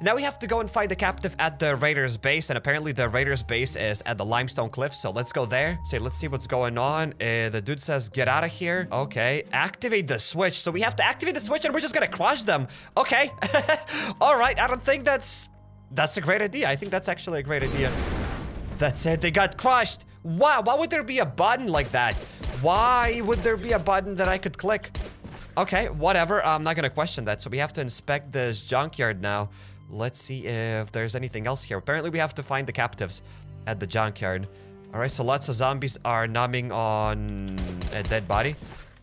Now we have to go and find the captive at the Raiders base, and apparently the Raiders base is at the Limestone Cliff, so let's go there. Let's see what's going on. The dude says, get out of here. Okay, activate the switch. So we have to activate the switch and we're just gonna crush them. Okay. All right, I don't think that's a great idea. I think that's actually a great idea. That's it, they got crushed. Wow, why would there be a button like that? Why would there be a button that I could click? Okay, whatever, I'm not gonna question that. So we have to inspect this junkyard now. Let's see if there's anything else here. Apparently, we have to find the captives at the junkyard. All right, so lots of zombies are numbing on a dead body.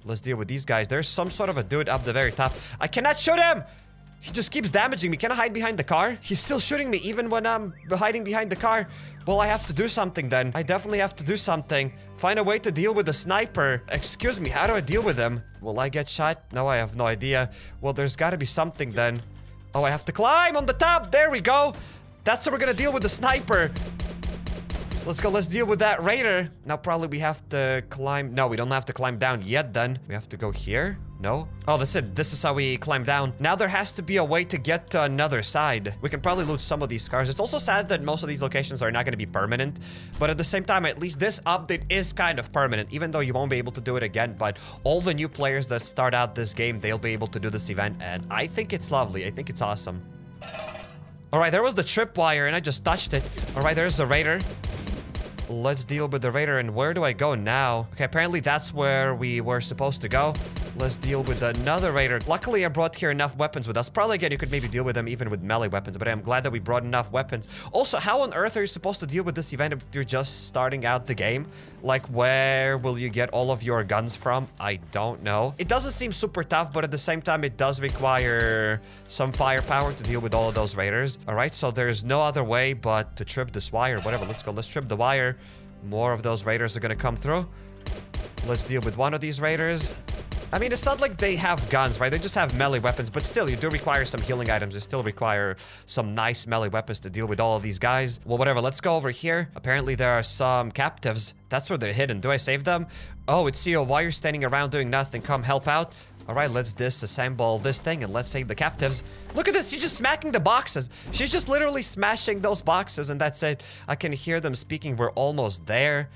Let's deal with these guys. There's some sort of a dude up the very top. I cannot shoot him! He just keeps damaging me. Can I hide behind the car? He's still shooting me even when I'm hiding behind the car. Well, I have to do something then. I definitely have to do something. Find a way to deal with the sniper. Excuse me, how do I deal with him? Will I get shot? No, I have no idea. Well, there's got to be something then. Oh, I have to climb on the top. There we go. That's how we're gonna deal with the sniper. Let's go. Let's deal with that raider. Now, probably we have to climb. No, we don't have to climb down yet then. We have to go here. No. Oh, that's it. This is how we climb down. Now there has to be a way to get to another side. We can probably loot some of these cars. It's also sad that most of these locations are not going to be permanent. But at the same time, at least this update is kind of permanent, even though you won't be able to do it again. But all the new players that start out this game, they'll be able to do this event. And I think it's lovely. I think it's awesome. All right, there was the tripwire and I just touched it. All right, there's the raider. Let's deal with the raider. And where do I go now? Okay, apparently that's where we were supposed to go. Let's deal with another raider. Luckily, I brought here enough weapons with us. Probably, again, you could maybe deal with them even with melee weapons, but I'm glad that we brought enough weapons. Also, how on earth are you supposed to deal with this event if you're just starting out the game? Like, where will you get all of your guns from? I don't know. It doesn't seem super tough, but at the same time, it does require some firepower to deal with all of those raiders. All right, so there's no other way but to trip this wire. Whatever, let's go. Let's trip the wire. More of those raiders are gonna come through. Let's deal with one of these raiders. I mean, it's not like they have guns, right? They just have melee weapons, but still, you do require some healing items. You still require some nice melee weapons to deal with all of these guys. Well, whatever. Let's go over here. Apparently, there are some captives. That's where they're hidden. Do I save them? Oh, it's CO. Why you're standing around doing nothing? Come help out. All right, let's disassemble this thing and let's save the captives. Look at this. She's just smacking the boxes. She's just literally smashing those boxes, and that's it. I can hear them speaking. We're almost there.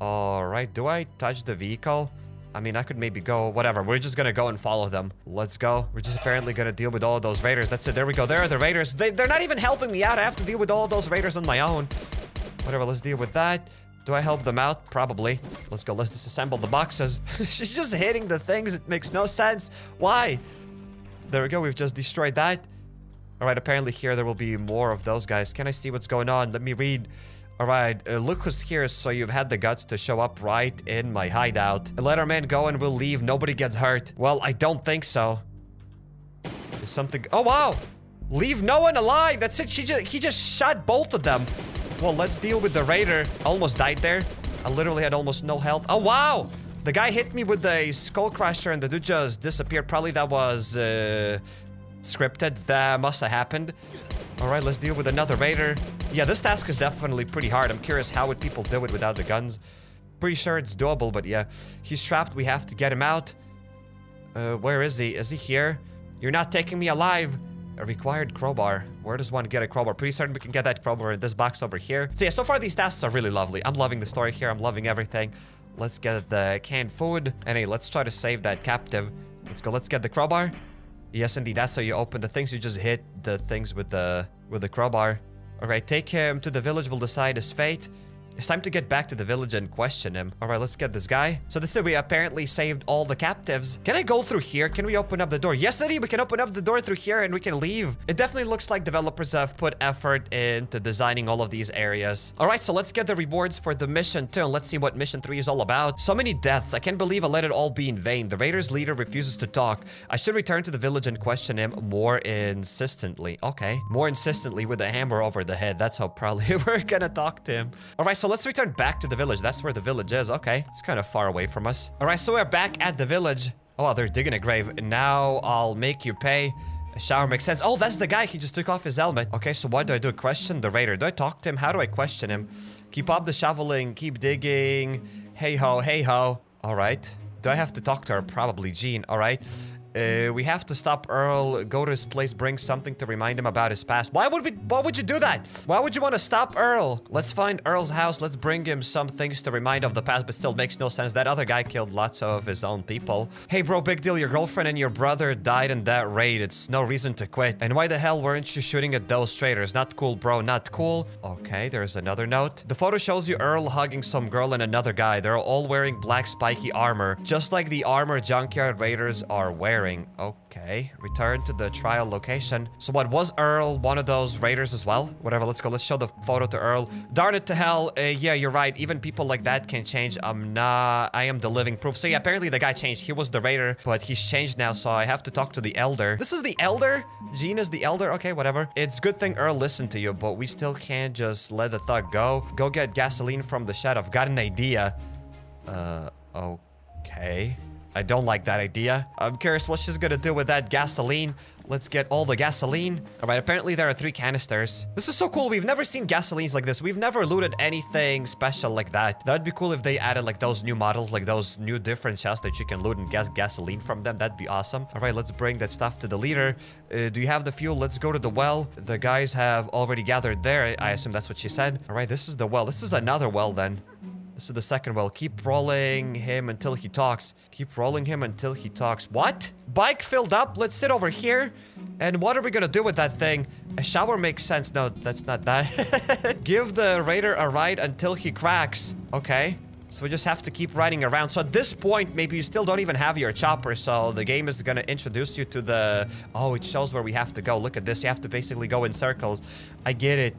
All right. Do I touch the vehicle? I mean, I could maybe go, whatever. We're just gonna go and follow them. Let's go. We're just apparently gonna deal with all of those raiders. That's it. There we go. There are the raiders. They're not even helping me out. I have to deal with all of those raiders on my own. Whatever. Let's deal with that. Do I help them out? Probably. Let's go. Let's disassemble the boxes. She's just hitting the things. It makes no sense. Why? There we go. We've just destroyed that. All right. Apparently here there will be more of those guys. Can I see what's going on? Let me read. All right, look who's here. So you've had the guts to show up right in my hideout. Let our man go and we'll leave. Nobody gets hurt. Well, I don't think so. There's something... Oh, wow! Leave no one alive! That's it. He just shot both of them. Well, let's deal with the raider. I almost died there. I literally had almost no health. Oh, wow! The guy hit me with a skull crusher and the dude just disappeared. Probably that was scripted. That must have happened. All right, let's deal with another raider. Yeah, this task is definitely pretty hard. I'm curious, how would people do it without the guns? Pretty sure it's doable, but yeah. He's trapped. We have to get him out. Where is he? Is he here? You're not taking me alive. A required crowbar. Where does one get a crowbar? Pretty certain we can get that crowbar in this box over here. So yeah, so far these tasks are really lovely. I'm loving the story here. I'm loving everything. Let's get the canned food. And hey, let's try to save that captive. Let's go. Let's get the crowbar. Yes, indeed. That's how you open the things. You just hit the things with the crowbar. All right, take him to the village. We'll decide his fate. It's time to get back to the village and question him. All right, let's get this guy. So this is we apparently saved all the captives. Can I go through here? Can we open up the door? Yes, indeed. We can open up the door through here and we can leave. It definitely looks like developers have put effort into designing all of these areas. All right, so let's get the rewards for the mission 2. And let's see what mission 3 is all about. So many deaths. I can't believe I let it all be in vain. The Raiders leader refuses to talk. I should return to the village and question him more insistently. Okay. More insistently with a hammer over the head. That's how probably we're gonna talk to him. All right, so let's return back to the village. That's where the village is. Okay. It's kind of far away from us. All right, so we're back at the village. Oh, they're digging a grave. And now I'll make you pay. A shower makes sense. Oh, that's the guy. He just took off his helmet. Okay, so what do I do? Question the raider. Do I talk to him? How do I question him? Keep up the shoveling. Keep digging. Hey ho, hey ho. All right. Do I have to talk to her? Probably Jean. All right. We have to stop Earl, go to his place, bring something to remind him about his past. Why would you do that? Why would you want to stop Earl? Let's find Earl's house. Let's bring him some things to remind of the past, but still makes no sense. That other guy killed lots of his own people. Hey, bro, big deal. Your girlfriend and your brother died in that raid. It's no reason to quit. And why the hell weren't you shooting at those traitors? Not cool, bro. Not cool. Okay, there's another note. The photo shows you Earl hugging some girl and another guy. They're all wearing black spiky armor, just like the armor junkyard raiders are wearing. Okay, return to the trial location. So what, was Earl one of those raiders as well? Whatever, let's go. Let's show the photo to Earl. Darn it to hell. Yeah, you're right. Even people like that can change. I am the living proof. So yeah, apparently the guy changed. He was the raider, but he's changed now, so I have to talk to the elder. This is the elder? Gina's the elder? Okay, whatever. It's good thing Earl listened to you, but we still can't just let the thug go. Go get gasoline from the shed. I've got an idea. Okay. I don't like that idea. I'm curious what she's gonna do with that gasoline. Let's get all the gasoline. All right, apparently there are 3 canisters. This is so cool. We've never seen gasolines like this. We've never looted anything special like that. That'd be cool if they added like those new models, like those new different chests that you can loot and get gasoline from them. That'd be awesome. All right, let's bring that stuff to the leader. Do you have the fuel? Let's go to the well. The guys have already gathered there. I assume that's what she said. All right, this is the well. This is another well then. This is the second well. Keep rolling him until he talks. Keep rolling him until he talks. What? Bike filled up. Let's sit over here. And what are we gonna do with that thing? A shower makes sense. No, that's not that. Give the raider a ride until he cracks. Okay. So we just have to keep riding around. So at this point, maybe you still don't even have your chopper. So the game is going to introduce you to the... Oh, it shows where we have to go. Look at this. You have to basically go in circles. I get it.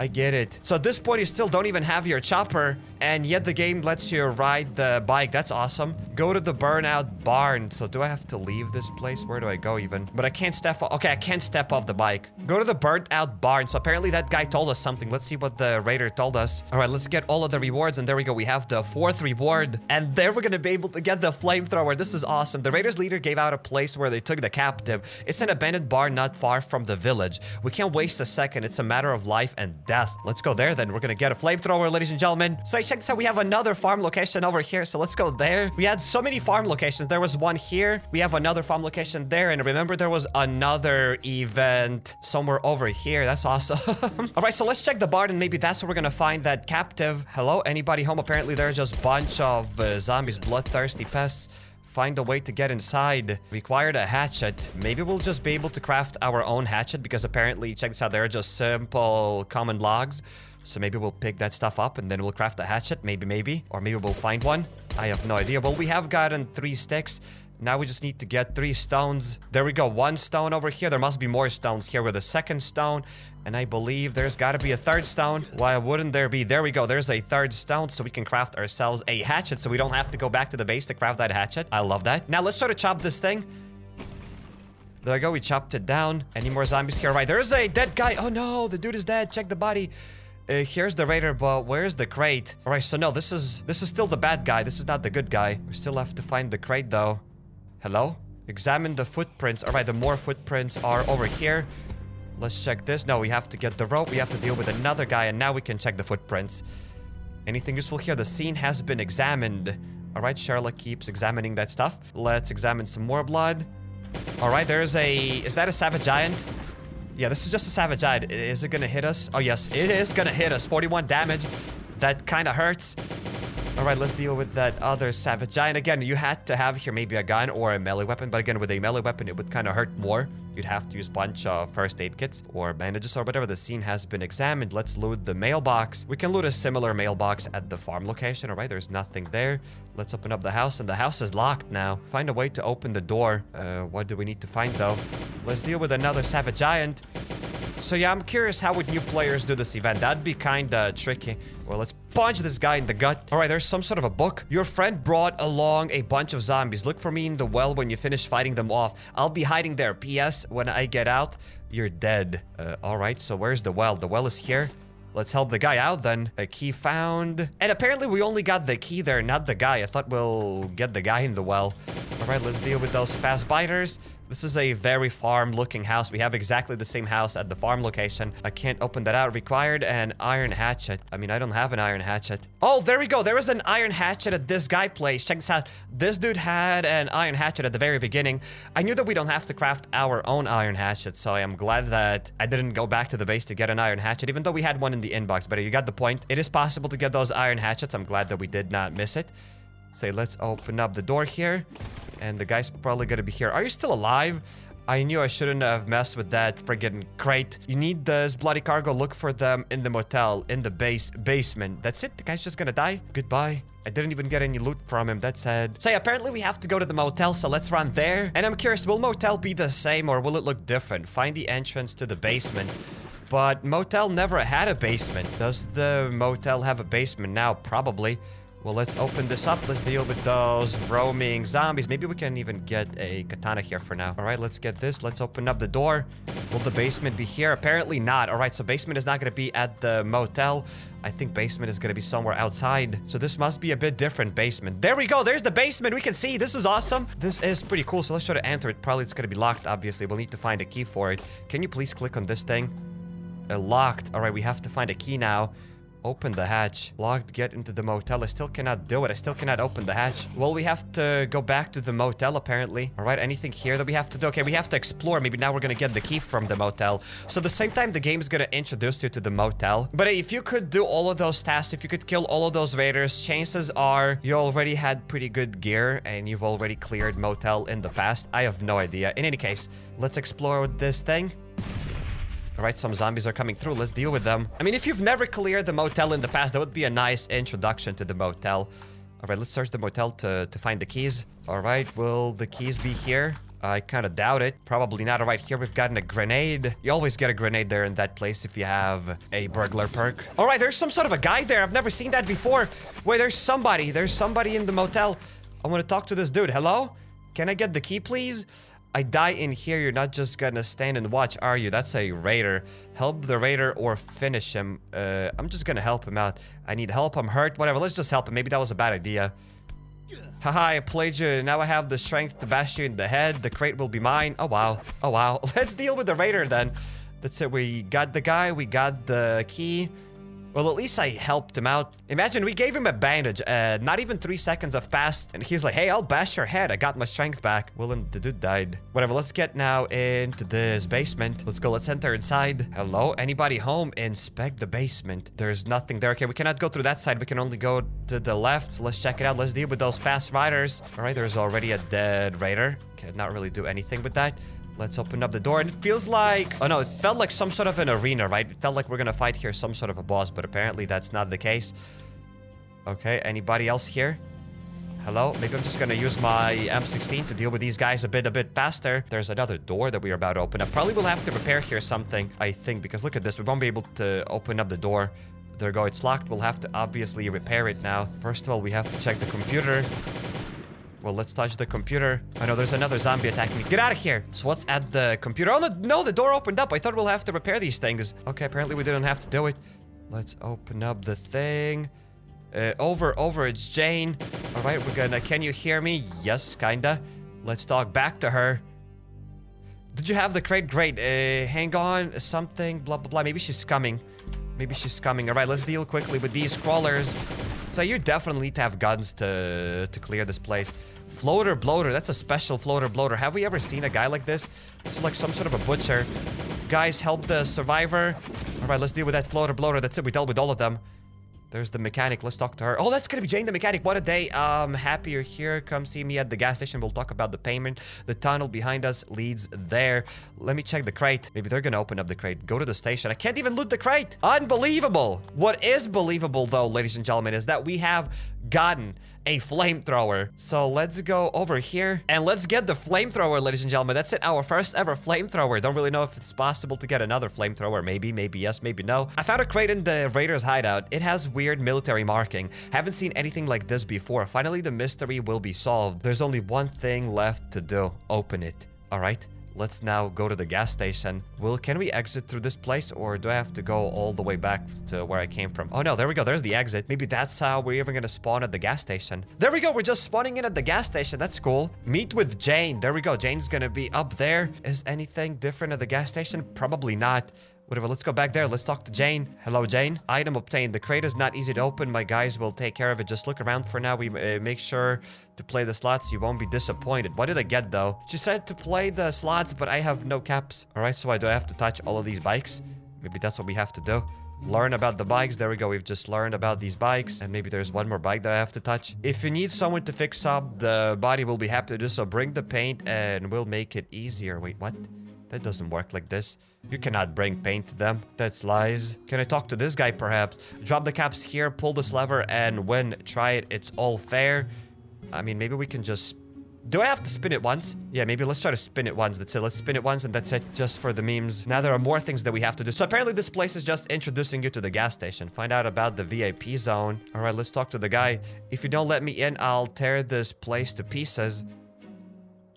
I get it. So at this point, you still don't even have your chopper, and yet the game lets you ride the bike. That's awesome. Go to the burnout barn. So do I have to leave this place? Where do I go even? But I can't step off. Okay, I can't step off the bike. Go to the burnt out barn. So apparently that guy told us something. Let's see what the raider told us. All right, let's get all of the rewards, and there we go. We have the 4th reward, and there we're going to be able to get the flamethrower. This is awesome. The raider's leader gave out a place where they took the captive. It's an abandoned barn not far from the village. We can't waste a second. It's a matter of life and death. Let's go there then. We're gonna get a flamethrower, ladies and gentlemen. So I checked this out. We have another farm location over here, so let's go there. We had so many farm locations. There was one here. We have another farm location there, and remember there was another event somewhere over here. That's awesome. All right, so let's check the barn, and maybe that's where we're gonna find that captive. Hello, anybody home? Apparently there are just a bunch of zombies, bloodthirsty pests. Find a way to get inside. Required a hatchet. Maybe we'll just be able to craft our own hatchet, because apparently, check this out, they're just simple common logs. So maybe we'll pick that stuff up and then we'll craft a hatchet. Maybe. Or maybe we'll find one. I have no idea. Well, we have gotten 3 sticks. Now we just need to get 3 stones. There we go. 1 stone over here. There must be more stones here with the 2nd stone. And I believe there's got to be a 3rd stone. Why wouldn't there be? There we go. There's a 3rd stone, so we can craft ourselves a hatchet, so we don't have to go back to the base to craft that hatchet. I love that. Now let's try to chop this thing. There we go. We chopped it down. Any more zombies here? Right. There's a dead guy. Oh no, the dude is dead. Check the body. Here's the raider, but where's the crate? All right, so no, this is still the bad guy. This is not the good guy. We still have to find the crate though. Hello? Examine the footprints. All right, the more footprints are over here. Let's check this. No, we have to get the rope. We have to deal with another guy, and now we can check the footprints. Anything useful here? The scene has been examined. All right, Sherlock keeps examining that stuff. Let's examine some more blood. All right, there's a... Is that a savage giant? Yeah, this is just a savage giant. Is it gonna hit us? Oh, yes, it is gonna hit us. 41 damage. That kind of hurts. All right, let's deal with that other savage giant. Again, you had to have here maybe a gun or a melee weapon. But again, with a melee weapon, it would kind of hurt more. You'd have to use a bunch of first aid kits or bandages or whatever. The scene has been examined. Let's loot the mailbox. We can loot a similar mailbox at the farm location. All right, there's nothing there. Let's open up the house, and the house is locked now. Find a way to open the door. What do we need to find, though? Let's deal with another savage giant. So yeah, I'm curious how would new players do this event. That'd be kind of tricky. Well, let's punch this guy in the gut. All right, there's some sort of a book. Your friend brought along a bunch of zombies. Look for me in the well when you finish fighting them off. I'll be hiding there. P.S. When I get out, you're dead. All right, so where's the well? The well is here. Let's help the guy out then. A key found. And apparently we only got the key there, not the guy. I thought we'll get the guy in the well. All right, let's deal with those fast biters. This is a very farm-looking house. We have exactly the same house at the farm location. I can't open that out. Required an iron hatchet. I mean, I don't have an iron hatchet. Oh, there we go. There is an iron hatchet at this guy's place. Check this out. This dude had an iron hatchet at the very beginning. I knew that we don't have to craft our own iron hatchet, so I am glad that I didn't go back to the base to get an iron hatchet, even though we had one in the inbox. But you got the point. It is possible to get those iron hatchets. I'm glad that we did not miss it. Say, let's open up the door here. And the guy's probably gonna be here. Are you still alive? I knew I shouldn't have messed with that friggin' crate. You need this bloody cargo. Look for them in the motel, in the basement. That's it. The guy's just gonna die. Goodbye. I didn't even get any loot from him. That's sad. So yeah, apparently we have to go to the motel, so let's run there. And I'm curious, will motel be the same or will it look different? Find the entrance to the basement. But motel never had a basement. Does the motel have a basement now? Probably. Well, let's open this up. Let's deal with those roaming zombies. Maybe we can even get a katana here for now. All right, let's get this. Let's open up the door. Will the basement be here? Apparently not. All right, so basement is not going to be at the motel. I think basement is going to be somewhere outside. So this must be a bit different basement. There we go. There's the basement. We can see. This is awesome. This is pretty cool. So let's try to enter it. Probably it's going to be locked, obviously. We'll need to find a key for it. Can you please click on this thing? Locked. All right, we have to find a key now. Open the hatch. Locked. Get into the motel. I still cannot do it. I still cannot open the hatch. Well, we have to go back to the motel, apparently. All right, anything here that we have to do? Okay, we have to explore. Maybe now we're going to get the key from the motel. So the same time, the game is going to introduce you to the motel. But hey, if you could do all of those tasks, if you could kill all of those raiders, chances are you already had pretty good gear and you've already cleared motel in the past. I have no idea. In any case, let's explore this thing. All right, some zombies are coming through. Let's deal with them. I mean, if you've never cleared the motel in the past, that would be a nice introduction to the motel. All right, let's search the motel to find the keys. All right, will the keys be here? I kind of doubt it. Probably not. All right, here we've gotten a grenade. You always get a grenade there in that place if you have a burglar perk. All right, there's some sort of a guy there. I've never seen that before. Wait, there's somebody. There's somebody in the motel. I want to talk to this dude. Hello? Can I get the key, please? I die in here. You're not just gonna stand and watch, are you? That's a raider. Help the raider or finish him. I'm just gonna help him out. I need help. I'm hurt. Whatever. Let's just help him. Maybe that was a bad idea. Haha, I played you. Now I have the strength to bash you in the head. The crate will be mine. Oh, wow. Oh, wow. Let's deal with the raider then. That's it. We got the guy. We got the key. Well, at least I helped him out. Imagine we gave him a bandage. Not even 3 seconds have passed. And he's like, hey, I'll bash your head. I got my strength back. Well, and the dude died. Whatever, let's get now into this basement. Let's go. Let's enter inside. Hello? Anybody home? Inspect the basement. There's nothing there. Okay, we cannot go through that side. We can only go to the left. So let's check it out. Let's deal with those fast riders. All right, there's already a dead raider. Can not really do anything with that. Let's open up the door. And it feels like... Oh, no. It felt like some sort of an arena, right? It felt like we're going to fight here some sort of a boss, but apparently that's not the case. Okay. Anybody else here? Hello? Maybe I'm just going to use my M16 to deal with these guys a bit faster. There's another door that we are about to open up. Probably we'll have to repair here something, I think, because look at this. We won't be able to open up the door. There we go. It's locked. We'll have to obviously repair it now. First of all, we have to check the computer. Well, let's touch the computer. I know there's another zombie attacking me. Get out of here. So what's at the computer? Oh, no, the door opened up. I thought we'll have to repair these things. Okay, apparently we didn't have to do it. Let's open up the thing. Over, it's Jane. All right, we're gonna... Can you hear me? Yes, kinda. Let's talk back to her. Did you have the crate? Great. Hang on. Something, blah, blah, blah. Maybe she's coming. Maybe she's coming. All right, let's deal quickly with these crawlers. So you definitely need to have guns to clear this place. Floater bloater. That's a special floater bloater. Have we ever seen a guy like this? This is like some sort of a butcher. Guys, help the survivor. All right, let's deal with that floater bloater. That's it. We dealt with all of them. There's the mechanic. Let's talk to her. Oh, that's going to be Jane the mechanic. What a day. I'm happy you're here. Come see me at the gas station. We'll talk about the payment. The tunnel behind us leads there. Let me check the crate. Maybe they're going to open up the crate. Go to the station. I can't even loot the crate. Unbelievable. What is believable, though, ladies and gentlemen, is that we have gotten a flamethrower. So let's go over here and let's get the flamethrower, ladies and gentlemen. That's it. Our first ever flamethrower. Don't really know if it's possible to get another flamethrower. Maybe yes, maybe no. I found a crate in the Raiders hideout. It has weird military marking. Haven't seen anything like this before. Finally, the mystery will be solved. There's only one thing left to do. Open it. All right. Let's now go to the gas station. Well, can we exit through this place, or do I have to go all the way back to where I came from? Oh no, there we go. There's the exit. Maybe that's how we're even gonna spawn at the gas station. There we go. We're just spawning in at the gas station. That's cool. Meet with Jane. There we go. Jane's gonna be up there. Is anything different at the gas station? Probably not. Whatever, let's go back there. Let's talk to Jane. Hello, Jane. Item obtained. The crate is not easy to open. My guys will take care of it. Just look around for now. We make sure to play the slots. You won't be disappointed. What did I get, though? She said to play the slots, but I have no caps. All right, so I do have to touch all of these bikes. Maybe that's what we have to do. Learn about the bikes. There we go. We've just learned about these bikes. And maybe there's one more bike that I have to touch. If you need someone to fix up, the body will be happy to do so. Bring the paint and we'll make it easier. Wait, what? That doesn't work like this. You cannot bring paint to them. That's lies. Can I talk to this guy, perhaps? Drop the caps here, pull this lever, and when try it, it's all fair. I mean, maybe we can just... Do I have to spin it once? Yeah, maybe let's try to spin it once. That's it. Let's spin it once, and that's it, just for the memes. Now there are more things that we have to do. So apparently this place is just introducing you to the gas station. Find out about the VIP zone. All right, let's talk to the guy. If you don't let me in, I'll tear this place to pieces.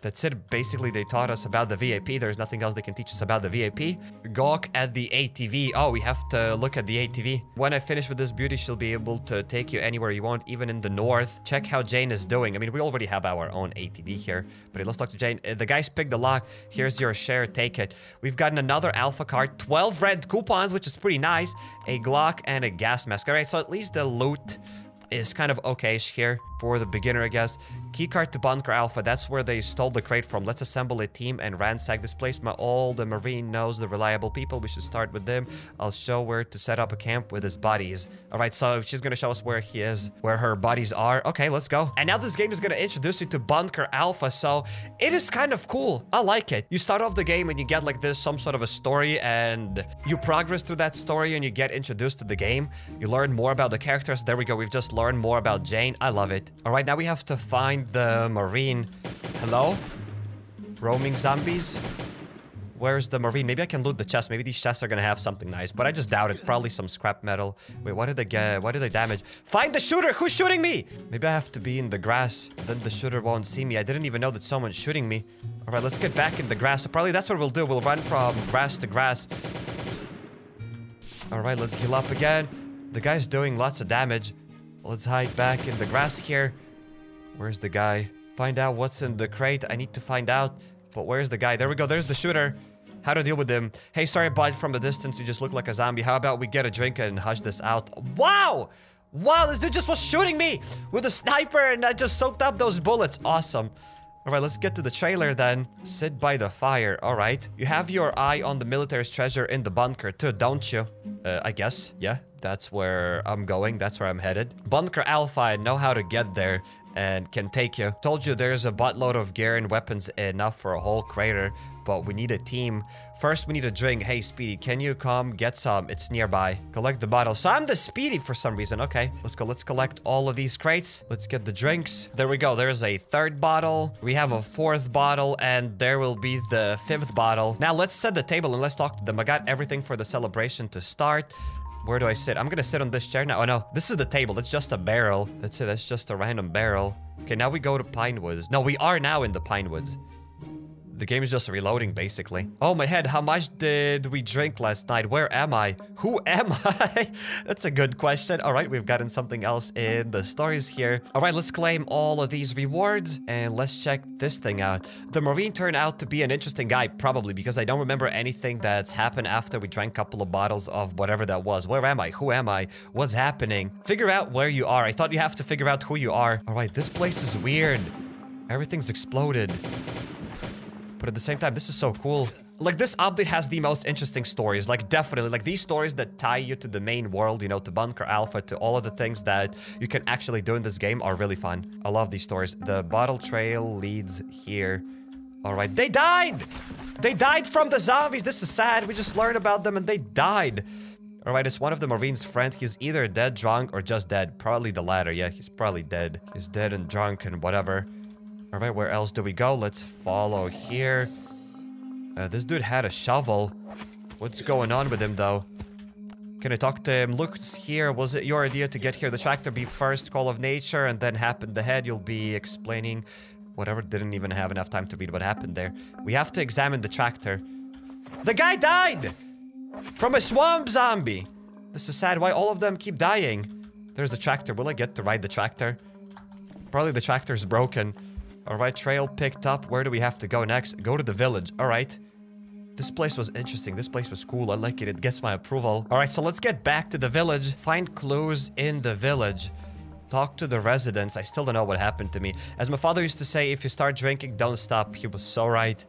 That's it. Basically, they taught us about the VIP. There's nothing else they can teach us about the VIP. Gawk at the ATV. Oh, we have to look at the ATV. When I finish with this beauty, she'll be able to take you anywhere you want, even in the north. Check how Jane is doing. I mean, we already have our own ATV here. But let's talk to Jane. The guys picked the lock. Here's your share. Take it. We've gotten another alpha card. 12 red coupons, which is pretty nice. A Glock and a gas mask. All right, so at least the loot is kind of okay-ish here for the beginner, I guess. Keycard to Bunker Alpha. That's where they stole the crate from. Let's assemble a team and ransack this place. All the Marine knows the reliable people. We should start with them. I'll show where to set up a camp with his buddies. All right, so she's going to show us where he is, where her buddies are. Okay, let's go. And now this game is going to introduce you to Bunker Alpha, so it is kind of cool. I like it. You start off the game and you get like this, some sort of a story, and you progress through that story and you get introduced to the game. You learn more about the characters. There we go. We've just learned more about Jane. I love it. All right, now we have to find the Marine. Hello? Roaming zombies? Where's the Marine? Maybe I can loot the chest. Maybe these chests are gonna have something nice, but I just doubt it. Probably some scrap metal. Wait, what did I get? What did I damage? Find the shooter! Who's shooting me? Maybe I have to be in the grass. Then the shooter won't see me. I didn't even know that someone's shooting me. All right, let's get back in the grass. So probably that's what we'll do. We'll run from grass to grass. All right, let's heal up again. The guy's doing lots of damage. Let's hide back in the grass here. Where's the guy? Find out what's in the crate. I need to find out. But where's the guy? There we go. There's the shooter. How to deal with him. Hey, sorry, bud. From the distance, you just look like a zombie. How about we get a drink and hush this out? Wow! Wow, this dude just was shooting me with a sniper, and I just soaked up those bullets. Awesome. All right, let's get to the trailer then. Sit by the fire. All right. You have your eye on the military's treasure in the bunker too, don't you? I guess. Yeah, that's where I'm going. That's where I'm headed. Bunker Alpha. I know how to get there and can take you. Told you there's a buttload of gear and weapons enough for a whole crater, but we need a team. First, we need a drink. Hey, Speedy, can you come get some? It's nearby. Collect the bottle. So I'm the Speedy for some reason. Okay, let's go. Let's collect all of these crates. Let's get the drinks. There we go. There's a third bottle. We have a fourth bottle, and there will be the fifth bottle. Now, let's set the table and let's talk to them. I got everything for the celebration to start. Where do I sit? I'm gonna sit on this chair now. Oh, no. This is the table. That's just a barrel. That's it. That's just a random barrel. Okay, now we go to Pinewoods. No, we are now in the Pinewoods. The game is just reloading, basically. Oh, my head. How much did we drink last night? Where am I? Who am I? That's a good question. All right, we've gotten something else in the stories here. All right, let's claim all of these rewards, and let's check this thing out. The Marine turned out to be an interesting guy, probably, because I don't remember anything that's happened after we drank a couple of bottles of whatever that was. Where am I? Who am I? What's happening? Figure out where you are. I thought you have to figure out who you are. All right, this place is weird. Everything's exploded. But at the same time, this is so cool. Like, this update has the most interesting stories. Like, definitely. Like, these stories that tie you to the main world, you know, to Bunker Alpha, to all of the things that you can actually do in this game are really fun. I love these stories. The bottle trail leads here. All right. They died! They died from the zombies! This is sad. We just learned about them and they died. All right, it's one of the Marines' friends. He's either dead, drunk, or just dead. Probably the latter. Yeah, he's probably dead. He's dead and drunk and whatever. All right, where else do we go? Let's follow here. This dude had a shovel. What's going on with him, though? Can I talk to him? Look here. Was it your idea to get here? The tractor be first call of nature and then happen the head. You'll be explaining whatever, didn't even have enough time to read what happened there. We have to examine the tractor. The guy died! From a swamp zombie! This is sad. Why all of them keep dying? There's the tractor. Will I get to ride the tractor? Probably the tractor's broken. Alright, trail picked up. Where do we have to go next? Go to the village. Alright. This place was interesting. This place was cool. I like it. It gets my approval. Alright, so let's get back to the village. Find clues in the village. Talk to the residents. I still don't know what happened to me. As my father used to say, if you start drinking, don't stop. He was so right.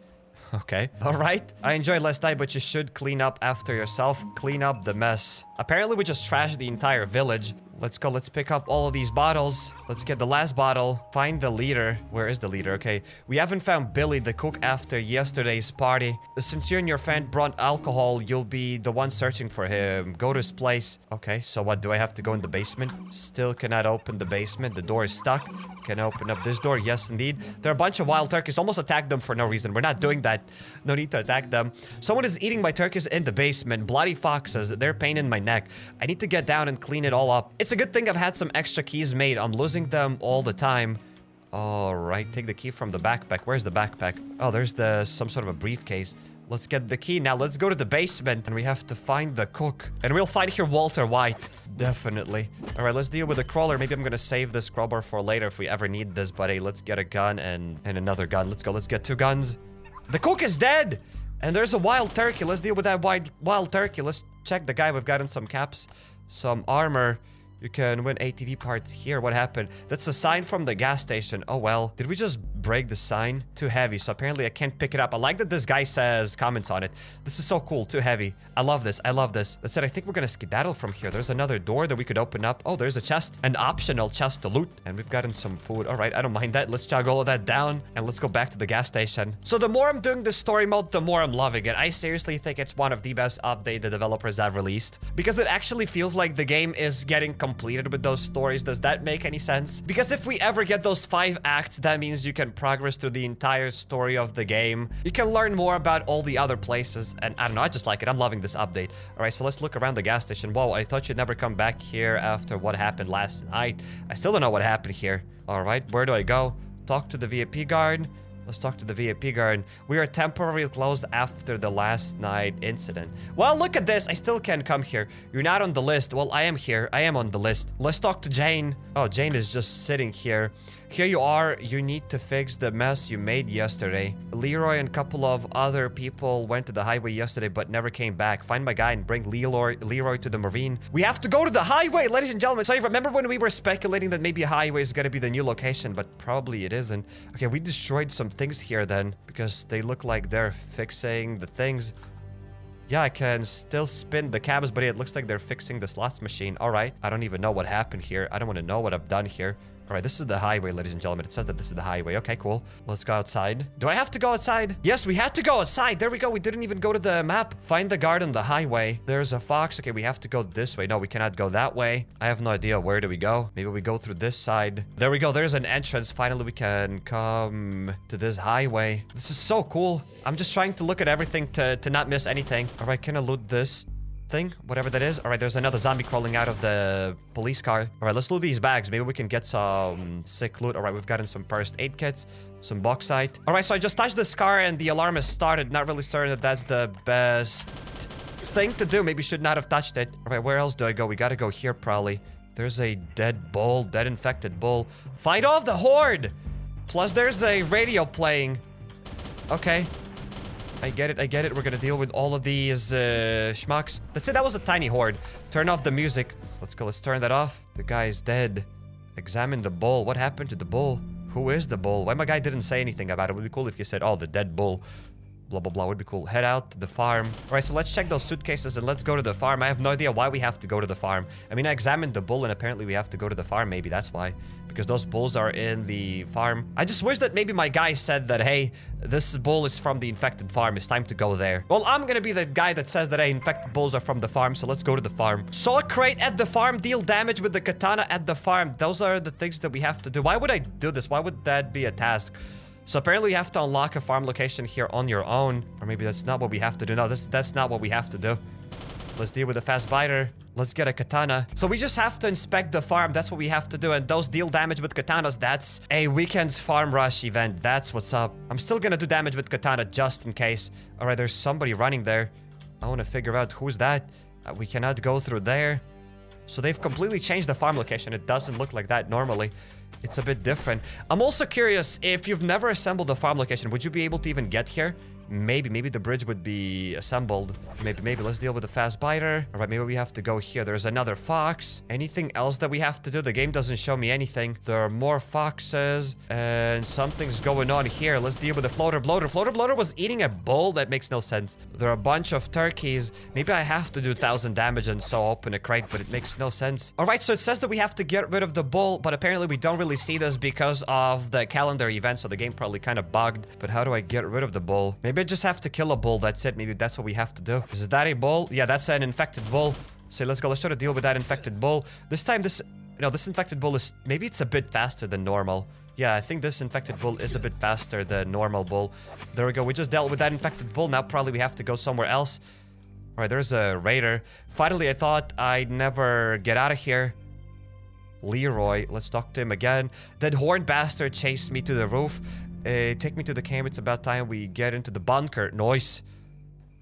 Okay. Alright. I enjoyed last night, but you should clean up after yourself. Clean up the mess. Apparently, we just trashed the entire village. Let's go. Let's pick up all of these bottles. Let's get the last bottle. Find the leader. Where is the leader? Okay. We haven't found Billy, the cook, after yesterday's party. Since you and your friend brought alcohol, you'll be the one searching for him. Go to his place. Okay. So what? Do I have to go in the basement? Still cannot open the basement. The door is stuck. Can I open up this door? Yes, indeed. There are a bunch of wild turkeys. Almost attacked them for no reason. We're not doing that. No need to attack them. Someone is eating my turkeys in the basement. Bloody foxes. They're a pain in my neck. I need to get down and clean it all up. It's a good thing I've had some extra keys made. I'm losing them all the time. All right, take the key from the backpack. Where's the backpack? Oh, there's some sort of a briefcase. Let's get the key now. Let's go to the basement, and we have to find the cook. And we'll find here Walter White. Definitely. All right, let's deal with the crawler. Maybe I'm going to save this crowbar for later if we ever need this, buddy. Let's get a gun and another gun. Let's go. Let's get two guns. The cook is dead! And there's a wild turkey. Let's deal with that wild turkey. Let's check the guy. We've gotten some caps, some armor. You can win ATV parts here. What happened? That's a sign from the gas station. Oh, well. Did we just break the sign? Too heavy. So apparently I can't pick it up. I like that this guy comments on it. This is so cool. Too heavy. I love this. I love this. That said, I think we're going to skedaddle from here. There's another door that we could open up. Oh, there's a chest. An optional chest to loot. And we've gotten some food. All right. I don't mind that. Let's chug all of that down. And let's go back to the gas station. So the more I'm doing this story mode, the more I'm loving it. I seriously think it's one of the best updates the developers have released. Because it actually feels like the game is getting completed with those stories. Does that make any sense? Because if we ever get those 5 acts, that means you can progress through the entire story of the game. You can learn more about all the other places, and I don't know, I just like it. I'm loving this update. All right, so let's look around the gas station. Whoa, I thought you'd never come back here after what happened last night. I still don't know what happened here. All right, where do I go? Talk to the VIP guard. Let's talk to the VIP guard. We are temporarily closed after the last night incident. Well, look at this. I still can't come here. You're not on the list. Well, I am here. I am on the list. Let's talk to Jane. Oh, Jane is just sitting here. Here you are. You need to fix the mess you made yesterday. Leroy and a couple of other people went to the highway yesterday but never came back. Find my guy and bring Leroy to the marine. We have to go to the highway, ladies and gentlemen. So you remember when we were speculating that maybe a highway is going to be the new location, but probably it isn't. Okay, we destroyed some things here then, because they look like they're fixing the things. Yeah, I can still spin the cabs, but it looks like they're fixing the slots machine. All right. I don't even know what happened here. I don't want to know what I've done here. All right, this is the highway, ladies and gentlemen. It says that this is the highway. Okay, cool. Let's go outside. Do I have to go outside? Yes, we had to go outside. There we go. We didn't even go to the map. Find the guard on the highway. There's a fox. Okay, we have to go this way. No, we cannot go that way. I have no idea. Where do we go? Maybe we go through this side. There we go. There's an entrance. Finally, we can come to this highway. This is so cool. I'm just trying to look at everything to not miss anything. All right, can I loot this thing, whatever that is? All right, there's another zombie crawling out of the police car. All right, let's loot these bags. Maybe we can get some sick loot. All right, we've gotten some first aid kits, some bauxite. All right, so I just touched this car and the alarm has started. Not really certain that that's the best thing to do. Maybe should not have touched it. All right, where else do I go? We gotta go here probably. There's a dead infected bull. Fight off the horde! Plus there's a radio playing. Okay. I get it. We're gonna deal with all of these schmucks. Let's say that was a tiny horde. Turn off the music. Let's go. Let's turn that off. The guy is dead. Examine the bull. What happened to the bull? Who is the bull? Why my guy didn't say anything about it? It would be cool if you said, oh, the dead bull. Blah, blah, blah. Would be cool. Head out to the farm. All right, so let's check those suitcases and let's go to the farm. I have no idea why we have to go to the farm. I mean, I examined the bull and apparently we have to go to the farm. Maybe that's why. Because those bulls are in the farm. I just wish that maybe my guy said that, hey, this bull is from the infected farm. It's time to go there. Well, I'm gonna be the guy that says that, hey, infected bulls are from the farm. So let's go to the farm. Saw crate at the farm. Deal damage with the katana at the farm. Those are the things that we have to do. Why would I do this? Why would that be a task? So apparently you have to unlock a farm location here on your own. Or maybe that's not what we have to do. No, that's not what we have to do. Let's deal with the fast biter. Let's get a katana. So we just have to inspect the farm. That's what we have to do. And those deal damage with katanas, that's a weekend's farm rush event. That's what's up. I'm still gonna do damage with katana just in case. All right, there's somebody running there. I want to figure out who's that. We cannot go through there. So they've completely changed the farm location. It doesn't look like that normally. It's a bit different. I'm also curious, if you've never assembled a farm location, would you be able to even get here? Maybe the bridge would be assembled. Maybe. Let's deal with the fast biter. All right, maybe we have to go here. There's another fox. Anything else that we have to do? The game doesn't show me anything. There are more foxes and something's going on here. Let's deal with the floater bloater. Floater bloater was eating a bowl. That makes no sense. There are a bunch of turkeys. Maybe I have to do 1,000 damage and so open a crate, but it makes no sense. All right, so it says that we have to get rid of the bowl, but apparently we don't really see this because of the calendar event, so the game probably kind of bugged. But how do I get rid of the bowl? Maybe I just have to kill a bull. That's it. Maybe that's what we have to do. Is that a bull? Yeah, that's an infected bull. So let's go. Let's try to deal with that infected bull. This time, this infected bull is... Maybe it's a bit faster than normal. Yeah, I think this infected bull is a bit faster than normal bull. There we go. We just dealt with that infected bull. Now probably we have to go somewhere else. All right, there's a raider. Finally, I thought I'd never get out of here. Leroy. Let's talk to him again. That horn bastard chased me to the roof. Take me to the camp. It's about time we get into the bunker. Nice.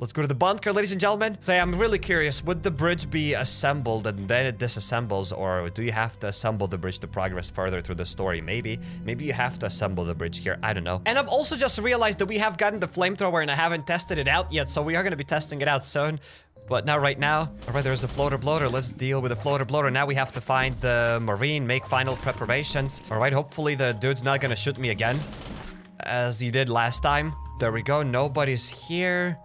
Let's go to the bunker, ladies and gentlemen. So I'm really curious, would the bridge be assembled and then it disassembles, or do you have to assemble the bridge to progress further through the story? Maybe you have to assemble the bridge here. I don't know. And I've also just realized that we have gotten the flamethrower and I haven't tested it out yet, so we are going to be testing it out soon. But not right now. All right, there's the floater bloater. Let's deal with the floater bloater. Now we have to find the marine, make final preparations. All right, hopefully the dude's not going to shoot me again, as he did last time. There we go. Nobody's here.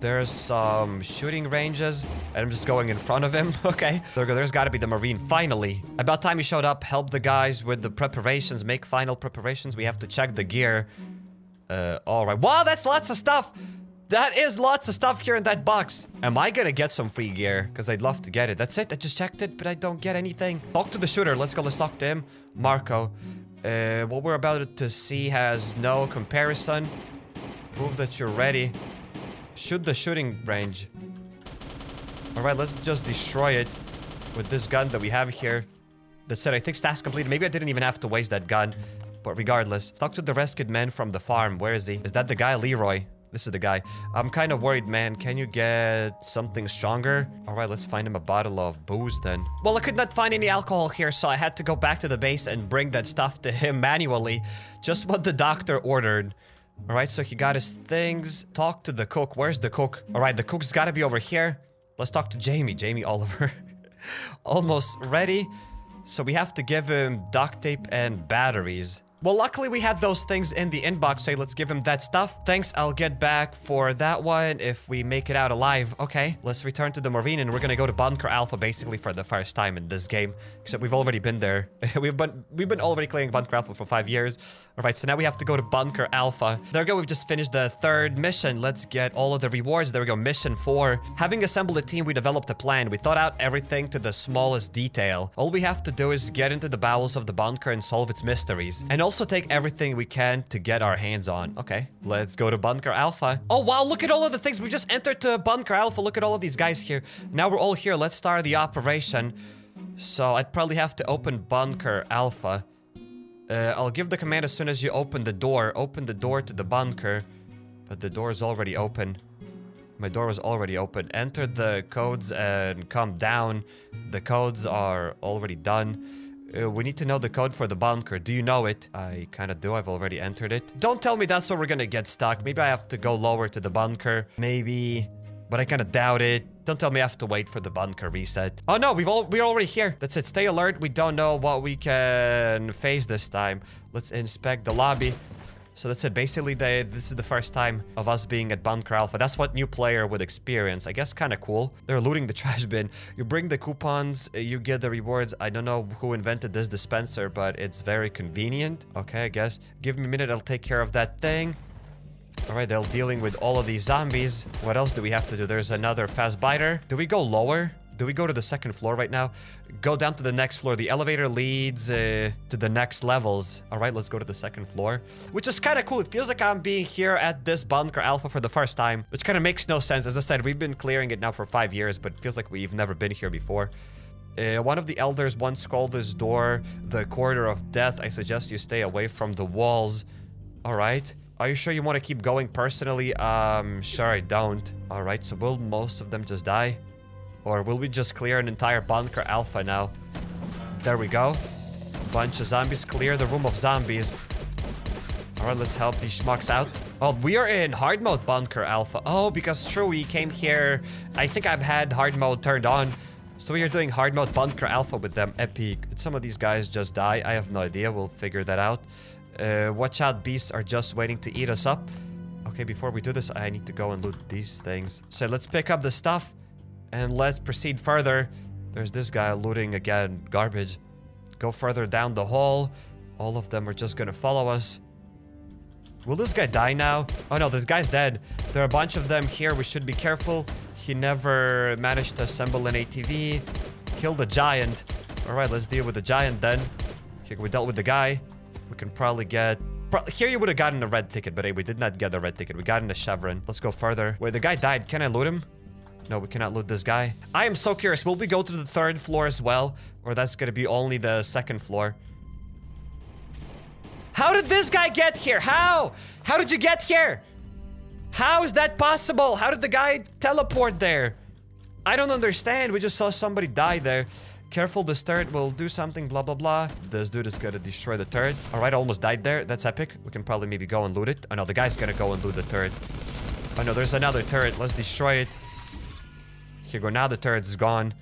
There's some shooting ranges. And I'm just going in front of him. Okay. There we go. There's got to be the marine. Finally. About time he showed up. Help the guys with the preparations. Make final preparations. We have to check the gear. All right. Wow, that's lots of stuff. That is lots of stuff here in that box. Am I gonna get some free gear? Because I'd love to get it. That's it. I just checked it, but I don't get anything. Talk to the shooter. Let's go. Let's talk to him. Marco. What we're about to see has no comparison. Prove that you're ready. Shoot the shooting range. All right, let's just destroy it with this gun that we have here. That's it. I think task completed. Maybe I didn't even have to waste that gun. But regardless, talk to the rescued man from the farm. Where is he? Is that the guy, Leroy? This is the guy. I'm kind of worried, man. Can you get something stronger? All right, let's find him a bottle of booze then. Well, I could not find any alcohol here, so I had to go back to the base and bring that stuff to him manually. Just what the doctor ordered. All right, so he got his things. Talk to the cook. Where's the cook? All right, the cook's got to be over here. Let's talk to Jamie. Jamie Oliver. Almost ready. So we have to give him duct tape and batteries. Well, luckily we had those things in the inbox, so let's give him that stuff. Thanks, I'll get back for that one if we make it out alive. Okay, let's return to the marine, and we're gonna go to Bunker Alpha basically for the first time in this game. Except we've already been there. we've been already playing Bunker Alpha for 5 years. All right, so now we have to go to Bunker Alpha. There we go, we've just finished the third mission. Let's get all of the rewards. There we go, mission 4. Having assembled a team, we developed a plan. We thought out everything to the smallest detail. All we have to do is get into the bowels of the bunker and solve its mysteries. And also take everything we can to get our hands on. Okay, let's go to Bunker Alpha. Oh, wow, look at all of the things. We just entered to Bunker Alpha. Look at all of these guys here. Now we're all here. Let's start the operation. So I'd probably have to open Bunker Alpha. I'll give the command as soon as you open the door. Open the door to the bunker. But the door is already open. My door was already open. Enter the codes and come down. The codes are already done. We need to know the code for the bunker. Do you know it? I kind of do. I've already entered it. Don't tell me that's where we're gonna get stuck. Maybe I have to go lower to the bunker. Maybe. But I kind of doubt it. Don't tell me I have to wait for the bunker reset. Oh no, we're already here. That's it. Stay alert. We don't know what we can face this time. Let's inspect the lobby. So that's it. Basically, this is the first time of us being at Bunker Alpha. That's what new player would experience. I guess kind of cool. They're looting the trash bin. You bring the coupons, you get the rewards. I don't know who invented this dispenser, but it's very convenient. Okay, I guess. Give me a minute. I'll take care of that thing. All right, they're dealing with all of these zombies. What else do we have to do? There's another fast biter. Do we go lower? Do we go to the second floor right now? Go down to the next floor. The elevator leads to the next levels. All right, let's go to the second floor, which is kind of cool. It feels like I'm being here at this Bunker Alpha for the first time, which kind of makes no sense. As I said, we've been clearing it now for 5 years, but it feels like we've never been here before. One of the elders once called this door the corridor of death. I suggest you stay away from the walls. All right. Are you sure you want to keep going personally? Sure, I don't. All right, so will most of them just die? Or will we just clear an entire Bunker Alpha now? There we go. Bunch of zombies. Clear the room of zombies. All right, let's help these schmucks out. Oh, we are in hard mode Bunker Alpha. Oh, because true, we came here. I think I've had hard mode turned on. So we are doing hard mode Bunker Alpha with them. Epic. Did some of these guys just die? I have no idea. We'll figure that out. Watch out, beasts are just waiting to eat us up. Okay, before we do this, I need to go and loot these things. So let's pick up the stuff. And let's proceed further. There's this guy looting again. Garbage. Go further down the hall. All of them are just gonna follow us. Will this guy die now? Oh no, this guy's dead. There are a bunch of them here. We should be careful. He never managed to assemble an ATV. Kill the giant. All right, let's deal with the giant then. Here, we dealt with the guy. We can probably get... Here you would have gotten a red ticket, but hey, we did not get a red ticket. We got a chevron. Let's go further. Wait, the guy died. Can I loot him? No, we cannot loot this guy. I am so curious. Will we go to the third floor as well? Or that's going to be only the second floor? How did this guy get here? How? How did you get here? How is that possible? How did the guy teleport there? I don't understand. We just saw somebody die there. Careful, this turret will do something, blah, blah, blah. This dude is going to destroy the turret. All right, I almost died there. That's epic. We can probably maybe go and loot it. Oh, no, the guy's going to go and loot the turret. Oh, no, there's another turret. Let's destroy it. Here we go. Now the turret is gone.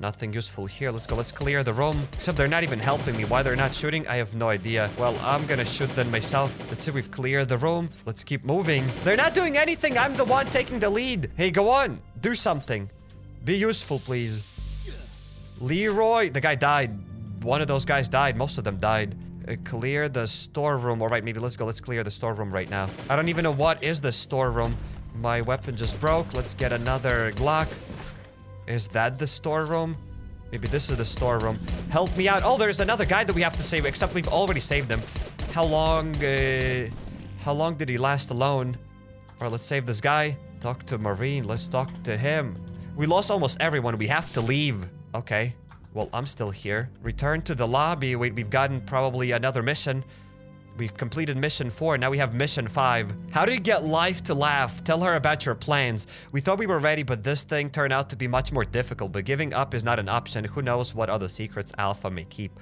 Nothing useful here. Let's go. Let's clear the room. Except they're not even helping me. Why they're not shooting, I have no idea. Well, I'm gonna shoot them myself. Let's see. We've cleared the room. Let's keep moving. They're not doing anything. I'm the one taking the lead. Hey, go on. Do something. Be useful, please. Leroy. The guy died. One of those guys died. Most of them died. Clear the storeroom. All right, maybe let's go. Let's clear the storeroom right now. I don't even know what is the storeroom. My weapon just broke. Let's get another Glock. Is that the storeroom? Maybe this is the storeroom. Help me out. Oh, there's another guy that we have to save, except we've already saved him. How long did he last alone? All right, let's save this guy. Talk to Marine. Let's talk to him. We lost almost everyone. We have to leave. Okay. Well, I'm still here. Return to the lobby. Wait, we've gotten probably another mission. We've completed mission 4. Now we have mission 5. How do you get Life to laugh? Tell her about your plans. We thought we were ready, but this thing turned out to be much more difficult. But giving up is not an option. Who knows what other secrets Alpha may keep.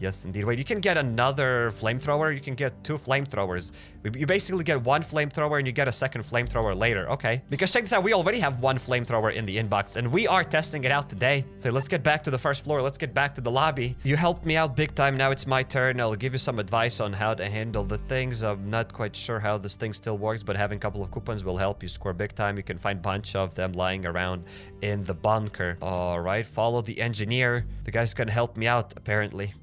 Yes, indeed. Wait, you can get another flamethrower. You can get 2 flamethrowers. You basically get 1 flamethrower and you get a second flamethrower later. Okay. Because check this out. We already have 1 flamethrower in the inbox and we are testing it out today. So let's get back to the first floor. Let's get back to the lobby. You helped me out big time. Now it's my turn. I'll give you some advice on how to handle the things. I'm not quite sure how this thing still works, but having a couple of coupons will help you score big time. You can find a bunch of them lying around in the bunker. All right. Follow the engineer. The guy's going to help me out, apparently.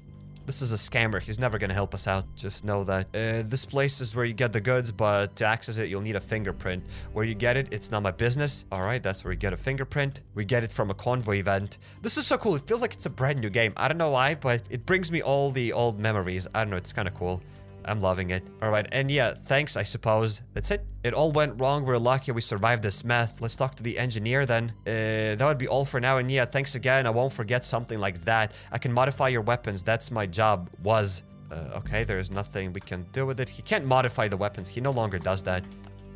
This is a scammer. He's never going to help us out. Just know that. This place is where you get the goods, but to access it, you'll need a fingerprint. Where you get it, it's not my business. All right, that's where you get a fingerprint. We get it from a convoy event. This is so cool. It feels like it's a brand new game. I don't know why, but it brings me all the old memories. I don't know. It's kind of cool. I'm loving it. All right, and yeah, thanks, I suppose. That's it. It all went wrong. We're lucky we survived this mess. Let's talk to the engineer then. That would be all for now. And yeah, thanks again. I won't forget something like that. I can modify your weapons. That's my job. Okay, there's nothing we can do with it. He can't modify the weapons. He no longer does that.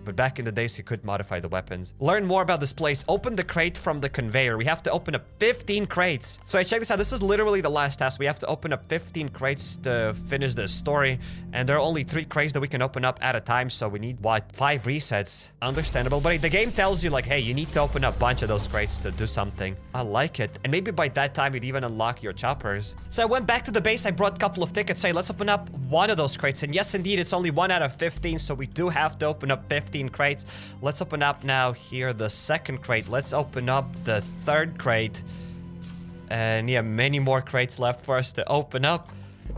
But back in the days, he could modify the weapons. Learn more about this place. Open the crate from the conveyor. We have to open up 15 crates. So I checked this out. This is literally the last task. We have to open up 15 crates to finish the story. And there are only 3 crates that we can open up at a time. So we need, what, 5 resets? Understandable. But the game tells you, like, hey, you need to open up a bunch of those crates to do something. I like it. And maybe by that time, you'd even unlock your choppers. So I went back to the base. I brought a couple of tickets. Hey, let's open up one of those crates. And yes, indeed, it's only 1 out of 15. So we do have to open up 15. Crates. Let's open up now here the second crate. Let's open up the third crate. And yeah, many more crates left for us to open up.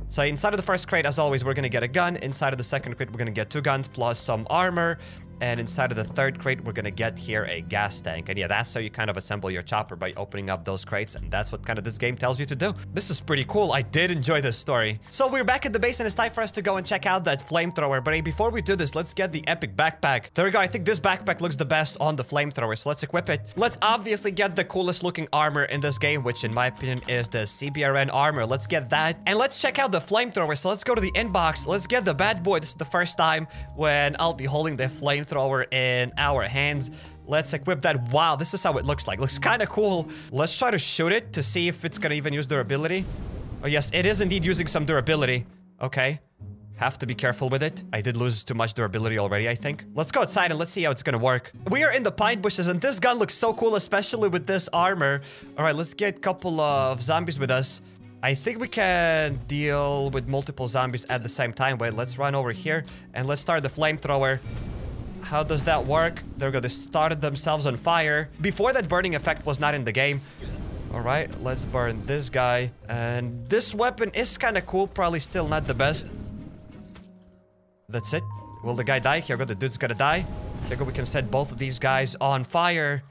So inside of the first crate, as always, we're going to get a gun. Inside of the second crate, we're going to get 2 guns plus some armor. And inside of the third crate, we're going to get here a gas tank. And yeah, that's how you kind of assemble your chopper, by opening up those crates. And that's what kind of this game tells you to do. This is pretty cool. I did enjoy this story. So we're back at the base and it's time for us to go and check out that flamethrower. But hey, before we do this, let's get the epic backpack. There we go. I think this backpack looks the best on the flamethrower. So let's equip it. Let's obviously get the coolest looking armor in this game, which in my opinion is the CBRN armor. Let's get that. And let's check out the flamethrower. So let's go to the inbox. Let's get the bad boy. This is the first time when I'll be holding the flamethrower in our hands. Let's equip that. Wow, this is how it looks like. Looks kind of cool. Let's try to shoot it to see if it's going to even use durability. Oh, yes, it is indeed using some durability. Okay. Have to be careful with it. I did lose too much durability already, I think. Let's go outside and let's see how it's gonna work. We are in the pine bushes and this gun looks so cool, especially with this armor. All right, let's get a couple of zombies with us. I think we can deal with multiple zombies at the same time. Wait, let's run over here and let's start the flamethrower. How does that work? There we go. They started themselves on fire. Before that burning effect was not in the game. All right, let's burn this guy. And this weapon is kind of cool. Probably still not the best. That's it. Will the guy die? Here we go. The dude's gonna die. Here we go. We can set both of these guys on fire.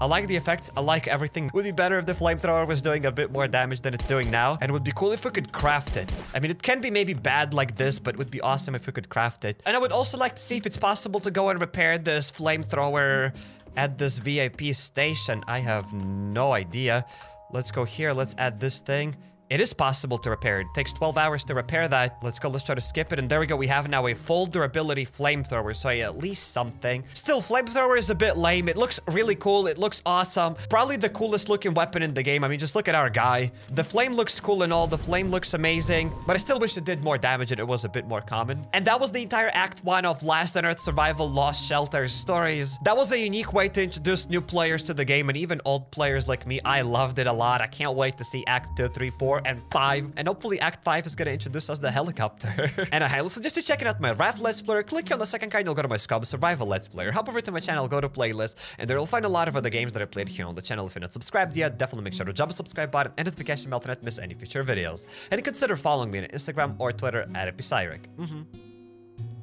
I like the effects. I like everything. It would be better if the flamethrower was doing a bit more damage than it's doing now. And it would be cool if we could craft it. I mean, it can be maybe bad like this, but it would be awesome if we could craft it. And I would also like to see if it's possible to go and repair this flamethrower at this VIP station. I have no idea. Let's go here. Let's add this thing. It is possible to repair. It takes 12 hours to repair that. Let's go. Let's try to skip it. And there we go. We have now a full durability flamethrower. So yeah, at least something. Still, flamethrower is a bit lame. It looks really cool. It looks awesome. Probably the coolest looking weapon in the game. I mean, just look at our guy. The flame looks cool and all. The flame looks amazing. But I still wish it did more damage and it was a bit more common. And that was the entire Act 1 of Last on Earth Survival Lost Shelters Stories. That was a unique way to introduce new players to the game. And even old players like me, I loved it a lot. I can't wait to see Act 2, 3, 4, and 5, and hopefully Act 5 is going to introduce us the helicopter. And I highly suggest you checking out my Raft Let's Player. Click here on the second card and you'll go to my Scum Survival Let's Player. Hop over to my channel, go to playlist, and there you'll find a lot of other games that I played here on the channel. If you're not subscribed yet, definitely make sure to jump the subscribe button and notification bell to not miss any future videos. And consider following me on Instagram or Twitter at Epicyric.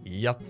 Yup.